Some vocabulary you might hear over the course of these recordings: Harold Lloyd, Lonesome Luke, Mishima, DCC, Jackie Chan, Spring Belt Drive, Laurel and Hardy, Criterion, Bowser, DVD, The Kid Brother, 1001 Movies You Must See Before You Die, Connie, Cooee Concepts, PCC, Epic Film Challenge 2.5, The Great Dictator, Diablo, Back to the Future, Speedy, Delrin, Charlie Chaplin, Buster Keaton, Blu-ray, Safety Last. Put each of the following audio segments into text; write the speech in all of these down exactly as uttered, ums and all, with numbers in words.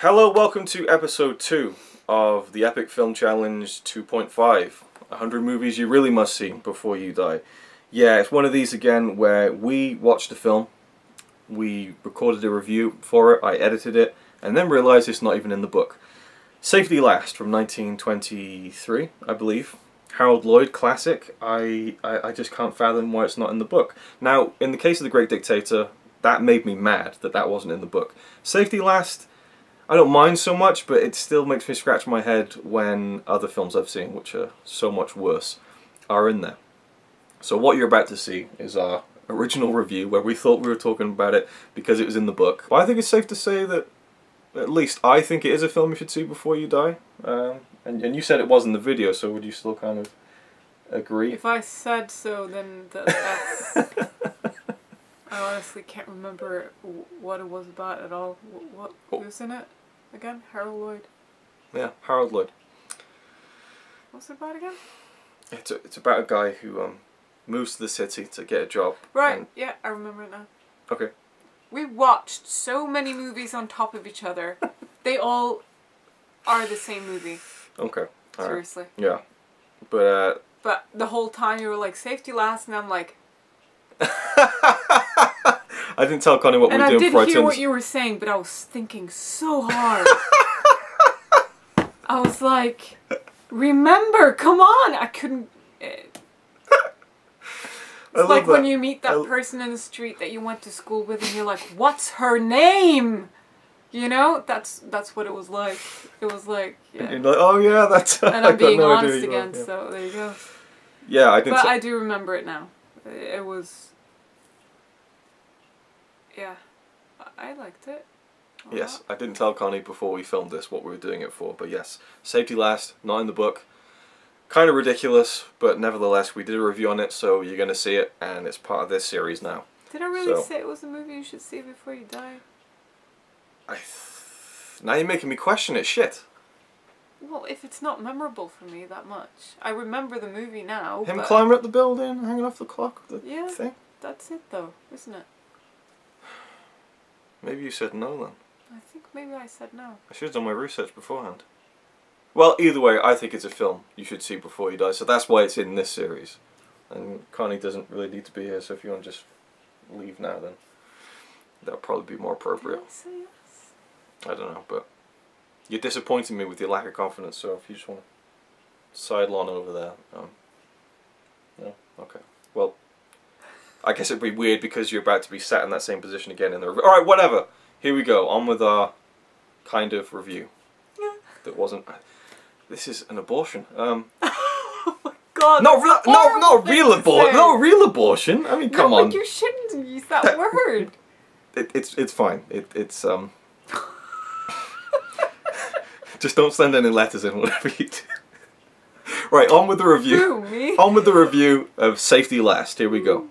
Hello, welcome to episode two of the Epic Film Challenge two point five. one hundred movies you really must see before you die. Yeah, it's one of these again where we watched a film, we recorded a review for it, I edited it, and then realised it's not even in the book. Safety Last from nineteen twenty-three, I believe. Harold Lloyd, classic. I, I, I just can't fathom why it's not in the book. Now, in the case of The Great Dictator, that made me mad that that wasn't in the book. Safety Last, I don't mind so much, but it still makes me scratch my head when other films I've seen, which are so much worse, are in there. So what you're about to see is our original review, where we thought we were talking about it because it was in the book. But I think it's safe to say that, at least I think it is a film you should see before you die. Um, and, and you said it was in the video, so would you still kind of agree? If I said so, then that's... I honestly can't remember what it was about at all. What, what who's in it? Again, Harold Lloyd. Yeah, Harold Lloyd. What's it about again? It's a, it's about a guy who um moves to the city to get a job. Right. Yeah, I remember it now. Okay. We watched so many movies on top of each other. They all are the same movie. Okay. All seriously. Right. Yeah. But. Uh, but the whole time you were like Safety Last, and I'm like. I didn't tell Connie what we were doing before I turned. And I did hear what you were saying, but I was thinking so hard. I was like, remember, come on! I couldn't... It, it's like when you meet that person in the street that you went to school with and you're like, what's her name? You know? That's that's what it was like. It was like... Yeah. You're like, oh yeah, that's... And I'm being honest again, so there you go. Yeah, I didn't... But I do remember it now. It was... Yeah, I liked it. All yes, right. I didn't tell Connie before we filmed this what we were doing it for, but yes, Safety Last, not in the book. Kind of ridiculous, but nevertheless, we did a review on it, so you're going to see it, and it's part of this series now. Did I really so, say it was a movie you should see before you die? I th now you're making me question it, shit. Well, if it's not memorable for me that much. I remember the movie now, Him but... climbing up the building, hanging off the clock, the yeah, thing. That's it though, isn't it? Maybe you said no then. I think maybe I said no. I should have done my research beforehand. Well, either way, I think it's a film you should see before you die, so that's why it's in this series. And Connie doesn't really need to be here, so if you want to just leave now then, that'll probably be more appropriate. Did I say yes? I don't know, but you're disappointing me with your lack of confidence, so if you just want to sidle on over there. Um, no? Okay. Well... I guess it'd be weird because you're about to be sat in that same position again in the review. Alright, whatever. Here we go. On with our kind of review. Yeah. That wasn't... This is an abortion. Um, oh my god. Not, re no, not real abortion. No, real abortion. I mean, come no, on. You shouldn't use that, that word. It, it's, it's fine. It, it's... um. Just don't send any letters in, whatever you do. Right, on with the review. Ooh, me. On with the review of Safety Last. Here we go. Mm.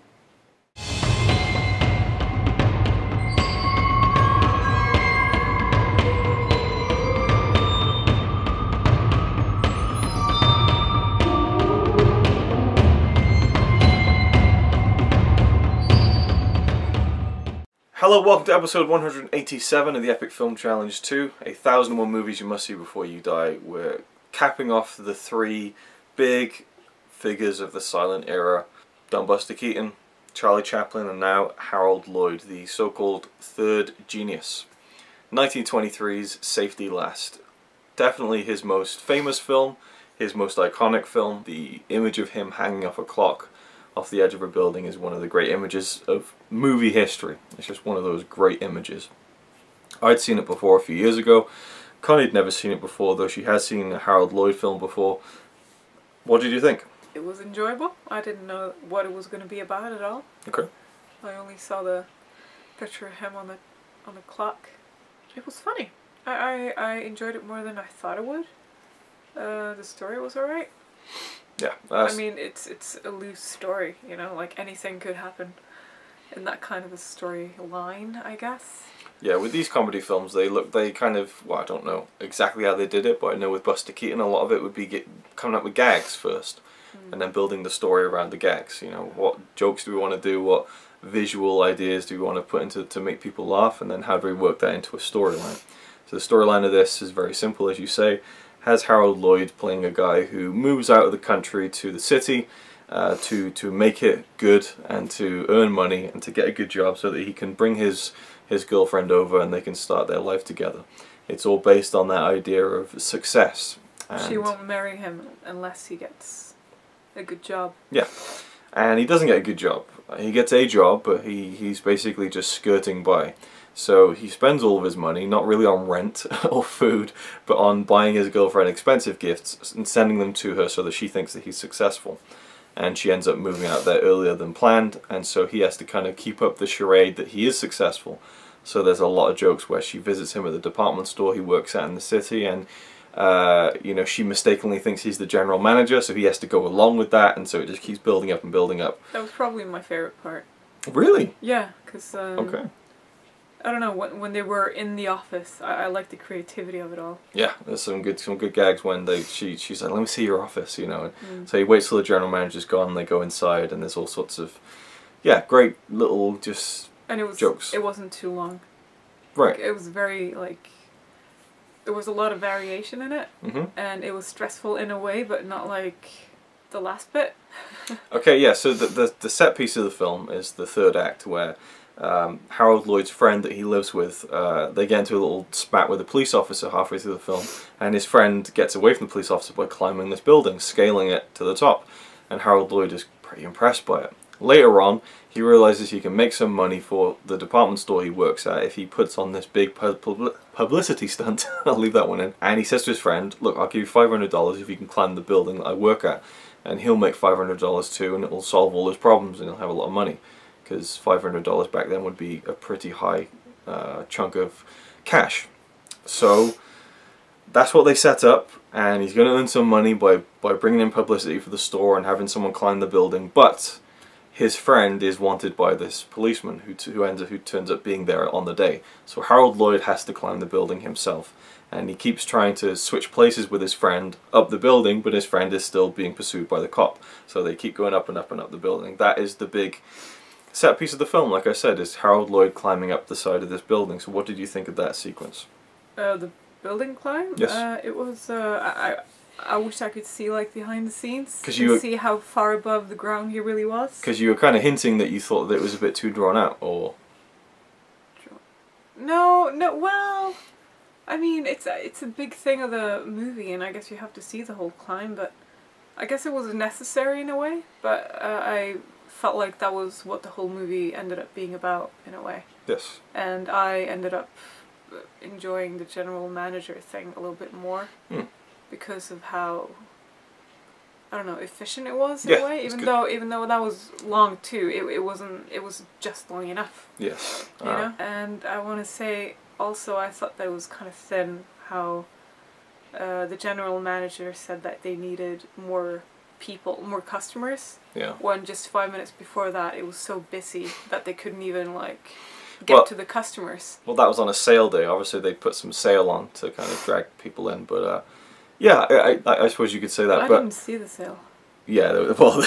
Hello, welcome to episode one hundred eighty-seven of the Epic Film Challenge two, a thousand and one movies you must see before you die. We're capping off the three big figures of the silent era, done Buster Keaton, Charlie Chaplin, and now Harold Lloyd, the so-called third genius. nineteen twenty-three's Safety Last. Definitely his most famous film, his most iconic film. The image of him hanging off a clock off the edge of a building is one of the great images of movie history. It's just one of those great images. I'd seen it before a few years ago. Connie had never seen it before, though she has seen a Harold Lloyd film before. What did you think? It was enjoyable. I didn't know what it was going to be about at all. Okay. I only saw the picture of him on the on the clock. It was funny. I, I, I enjoyed it more than I thought it would. Uh, the story was alright. Yeah, I mean it's it's a loose story, you know, like anything could happen in that kind of a storyline, I guess. Yeah, with these comedy films, they look they kind of well, I don't know exactly how they did it, but I know with Buster Keaton, a lot of it would be get, coming up with gags first, mm. and then building the story around the gags. You know, what jokes do we want to do? What visual ideas do we want to put into to make people laugh, and then how do we work that into a storyline. So the storyline of this is very simple, as you say. Has Harold Lloyd playing a guy who moves out of the country to the city uh, to to make it good and to earn money and to get a good job so that he can bring his his girlfriend over and they can start their life together. It's all based on that idea of success. And she won't marry him unless he gets a good job. Yeah, and he doesn't get a good job. He gets a job, but he, he's basically just skirting by. So he spends all of his money, not really on rent or food, but on buying his girlfriend expensive gifts and sending them to her so that she thinks that he's successful. And she ends up moving out there earlier than planned, and so he has to kind of keep up the charade that he is successful. So there's a lot of jokes where she visits him at the department store he works at in the city, and uh, you know, she mistakenly thinks he's the general manager, so he has to go along with that, and so it just keeps building up and building up. That was probably my favorite part. Really? Yeah, because um, okay. I don't know, when, when they were in the office, I, I liked the creativity of it all. Yeah, there's some good some good gags when they she she's like, let me see your office, you know. And mm. So he waits till the general manager's gone, they go inside, and there's all sorts of, yeah, great little just and it was jokes. It wasn't too long. Right. Like, it was very like there was a lot of variation in it, mm-hmm. and it was stressful in a way, but not like the last bit. Okay, yeah. So the, the the set piece of the film is the third act where. Um, Harold Lloyd's friend that he lives with, uh, they get into a little spat with a police officer halfway through the film, and his friend gets away from the police officer by climbing this building, scaling it to the top, and Harold Lloyd is pretty impressed by it. Later on, he realizes he can make some money for the department store he works at if he puts on this big pub publicity stunt, I'll leave that one in, and he says to his friend, look, I'll give you five hundred dollars if you can climb the building that I work at, and he'll make five hundred dollars too, and it'll solve all his problems, and he'll have a lot of money. Because five hundred dollars back then would be a pretty high uh, chunk of cash. So that's what they set up, and he's going to earn some money by, by bringing in publicity for the store and having someone climb the building, but his friend is wanted by this policeman who, who, ends up, who turns up being there on the day. So Harold Lloyd has to climb the building himself, and he keeps trying to switch places with his friend up the building, but his friend is still being pursued by the cop. So they keep going up and up and up the building. That is the big set piece of the film, like I said, is Harold Lloyd climbing up the side of this building. So what did you think of that sequence? Uh, the building climb? Yes. Uh, it was, uh, I, I wish I could see, like, behind the scenes to see how far above the ground he really was. Because you were kind of hinting that you thought that it was a bit too drawn out, or... No, no, well... I mean, it's a, it's a big thing of the movie, and I guess you have to see the whole climb, but... I guess it was necessary in a way, but uh, I... felt like that was what the whole movie ended up being about, in a way. Yes. And I ended up enjoying the general manager thing a little bit more mm. because of how, I don't know, efficient it was in yeah, a way. Even though, even though that was long too, it, it wasn't. It was just long enough. Yes. You uh. know. And I want to say also, I thought that it was kind of thin. How uh, the general manager said that they needed more people, more customers, yeah. when just five minutes before that it was so busy that they couldn't even like get well, to the customers. Well, that was on a sale day, obviously they put some sale on to kind of drag people in, but uh, yeah, I, I, I suppose you could say that. I but, didn't see the sale. Yeah, well,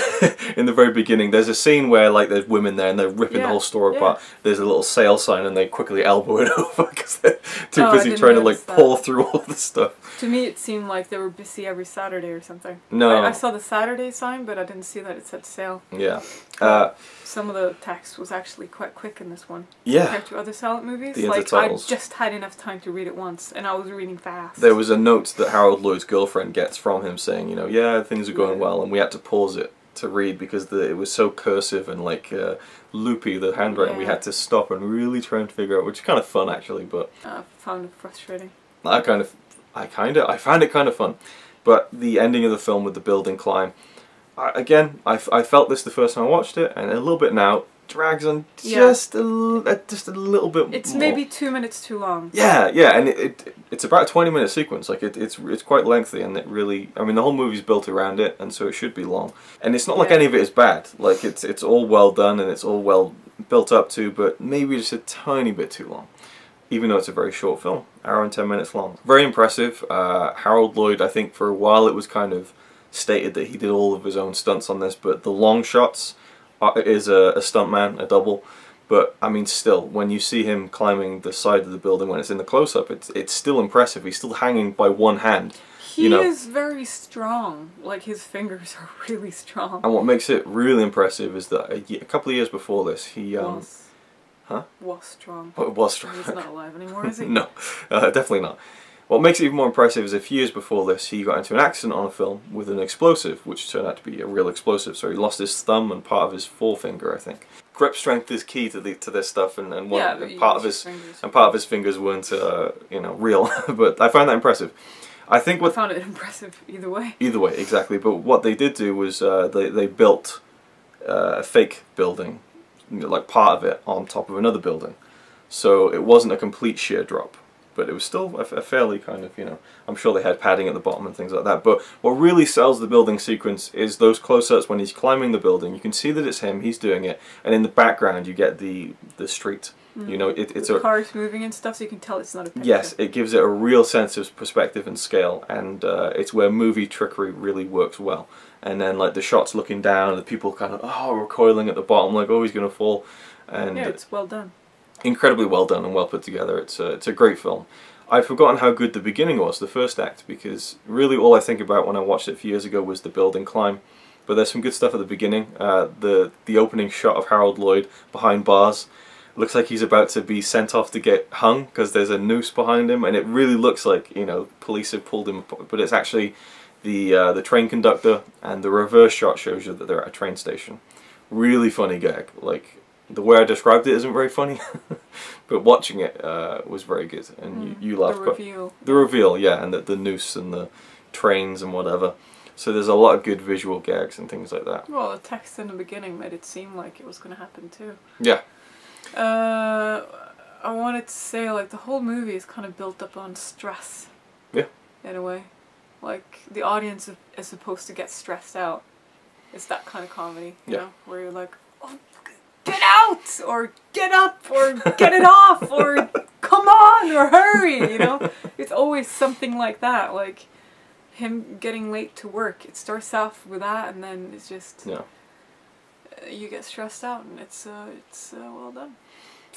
in the very beginning there's a scene where like there's women there and they're ripping yeah, the whole store yeah. apart. There's a little sale sign and they quickly elbow it over because they're too oh, busy trying to like that. Pour through all the stuff. To me it seemed like they were busy every Saturday or something. No. I, I saw the Saturday sign but I didn't see that it said sale. Yeah. Uh, Some of the text was actually quite quick in this one. Yeah. Compared to other silent movies. The like I just had enough time to read it once and I was reading fast. There was a note that Harold Lloyd's girlfriend gets from him saying, you know, yeah, things are going yeah. well, and we have to pause it to read because the, it was so cursive and like uh, loopy, the handwriting. Yeah. We had to stop and really try and figure out, which is kind of fun actually. But I found it frustrating. I kind of, I kind of, I found it kind of fun. But the ending of the film with the building climb, I, again, I, I felt this the first time I watched it, and a little bit now drags on just yeah. a just a little bit. It's more. Maybe two minutes too long. Yeah, yeah, and it, it it's about a twenty minute sequence. Like it, it's it's quite lengthy, and it really, I mean, the whole movie's built around it, and so it should be long. And it's not yeah. like any of it is bad. Like it's it's all well done and it's all well built up to, but maybe just a tiny bit too long. Even though it's a very short film, hour and ten minutes long. Very impressive. Uh, Harold Lloyd, I think, for a while it was kind of stated that he did all of his own stunts on this, but the long shots is a, a stuntman, a double. But I mean, still, when you see him climbing the side of the building when it's in the close-up, it's it's still impressive. He's still hanging by one hand. He you know? is very strong. Like, his fingers are really strong. And what makes it really impressive is that a, a couple of years before this, he um, was, huh? was strong. Well, was strong. He's not alive anymore, is he? No, uh, definitely not. What makes it even more impressive is a few years before this, he got into an accident on a film with an explosive, which turned out to be a real explosive, so he lost his thumb and part of his forefinger, I think. Grip strength is key to the to this stuff, and, and, one, yeah, and part of his fingers. and part of his fingers weren't, uh, you know, real. But I found that impressive. I think what I found it impressive either way. Either way, exactly. But what they did do was uh, they they built uh, a fake building, like part of it on top of another building, so it wasn't a complete sheer drop. But it was still a, a fairly kind of, you know, I'm sure they had padding at the bottom and things like that. But what really sells the building sequence is those close-ups when he's climbing the building. You can see that it's him, he's doing it, and in the background you get the the street. Mm. You know, it, it's the a... cars moving and stuff, so you can tell it's not a picture. Yes, it gives it a real sense of perspective and scale, and uh, it's where movie trickery really works well. And then, like, the shots looking down, the people kind of, oh, recoiling at the bottom, like, oh, he's going to fall. And yeah, it's well done. Incredibly well done and well put together. It's a, it's a great film. I've forgotten how good the beginning was, the first act, because really all I think about when I watched it a few years ago was the building climb. But there's some good stuff at the beginning. Uh, the the opening shot of Harold Lloyd behind bars. Looks like he's about to be sent off to get hung because there's a noose behind him, and it really looks like, you know, police have pulled him apart, but it's actually the uh, the train conductor, and the reverse shot shows you that they're at a train station. Really funny gag. Like, the way I described it isn't very funny, but watching it uh, was very good, and mm, you, you laughed. The reveal. Quite, the reveal, yeah, and the, the noose and the trains and whatever. So there's a lot of good visual gags and things like that. Well, the text in the beginning made it seem like it was going to happen too. Yeah. Uh, I wanted to say, like, the whole movie is kind of built up on stress. Yeah. In a way. Like, the audience is supposed to get stressed out. It's that kind of comedy, you yeah. know, where you're like, oh, get out, or get up, or get it off, or come on, or hurry, you know? It's always something like that, like him getting late to work. It starts off with that, and then it's just, yeah. uh, you get stressed out, and it's uh, it's uh, well done.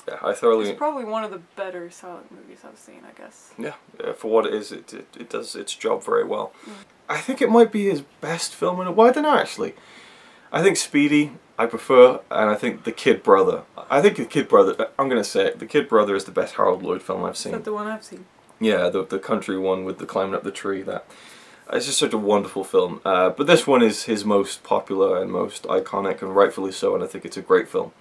Yeah, I thoroughly... It's probably one of the better silent movies I've seen, I guess. Yeah, uh, for what it is, it, it, it does its job very well. Mm. I think it might be his best film in a... Well, I don't know, actually. I think Speedy... I prefer, and I think The Kid Brother. I think The Kid Brother, I'm going to say it, The Kid Brother is the best Harold Lloyd film I've seen. Is that the one I've seen? Yeah, the, the country one with the climbing up the tree, that. It's just such a wonderful film. Uh, but this one is his most popular and most iconic, and rightfully so, and I think it's a great film.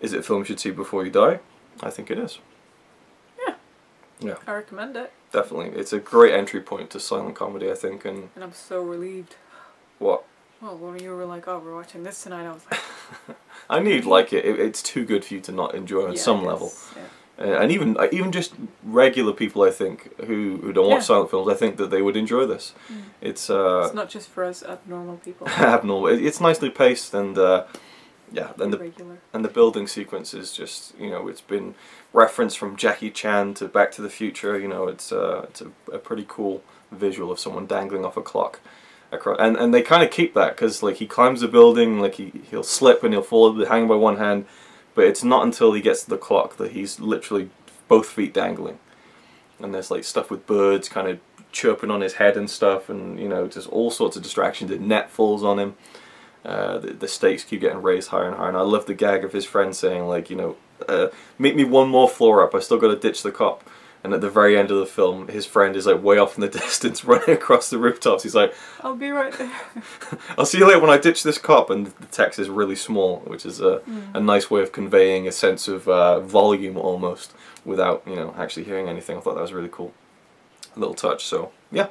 Is it a film you should see before you die? I think it is. Yeah. Yeah. I recommend it. Definitely. It's a great entry point to silent comedy, I think. And, and I'm so relieved. What? Well, when you were like, oh, we're watching this tonight, I was like... I need, like, it, it, it's too good for you to not enjoy on yeah, some level. Yeah. Uh, and even even just regular people, I think, who, who don't yeah. watch silent films, I think that they would enjoy this. Mm. It's uh, it's not just for us abnormal people. abnormal. It, it's nicely paced, and, uh, yeah, and the, and the building sequence is just, you know, it's been referenced from Jackie Chan to Back to the Future. You know, it's, uh, it's a, a pretty cool visual of someone dangling off a clock. Across, and, and they kind of keep that, because like he climbs the building, like he, he'll slip and he'll fall, hanging by one hand, but it's not until he gets to the clock that he's literally both feet dangling. And there's like stuff with birds kind of chirping on his head and stuff, and you know, just all sorts of distractions. The net falls on him, uh, the, the stakes keep getting raised higher and higher, and I love the gag of his friend saying, like, you know, uh, meet me one more floor up, I still gotta ditch the cop. And at the very end of the film, his friend is like way off in the distance, running across the rooftops. He's like, "I'll be right there. I'll see you later when I ditch this cop." And the text is really small, which is a, mm. a nice way of conveying a sense of uh, volume almost, without, you know, actually hearing anything. I thought that was really cool, a little touch. So yeah.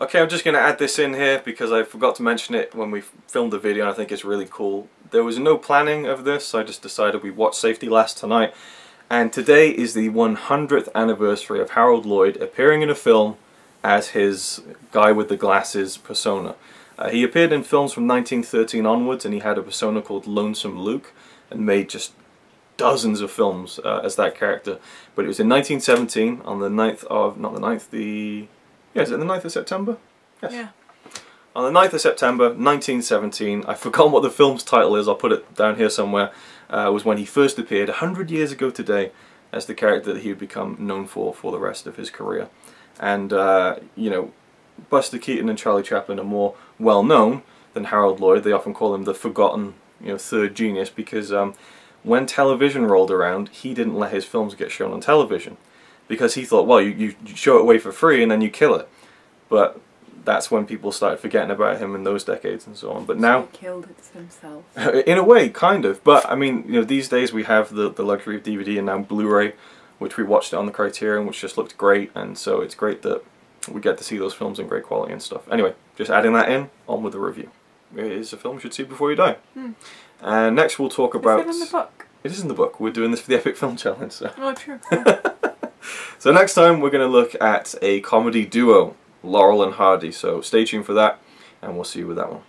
Okay, I'm just going to add this in here because I forgot to mention it when we filmed the video, and I think it's really cool. There was no planning of this, so I just decided we watched Safety Last tonight. And today is the one hundredth anniversary of Harold Lloyd appearing in a film as his guy with the glasses persona. Uh, he appeared in films from nineteen thirteen onwards, and he had a persona called Lonesome Luke, and made just dozens of films uh, as that character. But it was in nineteen seventeen, on the ninth of, not the ninth, the, yeah, is it the ninth of September? Yes. Yeah. on the ninth of September nineteen seventeen, I've forgotten what the film's title is, I'll put it down here somewhere, uh, was when he first appeared one hundred years ago today as the character that he would become known for for the rest of his career. And, uh, you know, Buster Keaton and Charlie Chaplin are more well-known than Harold Lloyd. They often call him the forgotten, you know, third genius, because um, when television rolled around, he didn't let his films get shown on television, because he thought, well, you, you show it away for free and then you kill it. But that's when people started forgetting about him in those decades and so on. But now, so he killed it himself. In a way, kind of. But I mean, you know, these days we have the the luxury of D V D and now Blu-ray, which we watched on the Criterion, which just looked great, and so it's great that we get to see those films in great quality and stuff. Anyway, just adding that in, on with the review. It is a film you should see before you die. Hmm. And next we'll talk about... Is it in the book? It is in the book. We're doing this for the Epic Film Challenge. So. Oh, true. So next time we're going to look at a comedy duo, Laurel and Hardy. So stay tuned for that, and we'll see you with that one.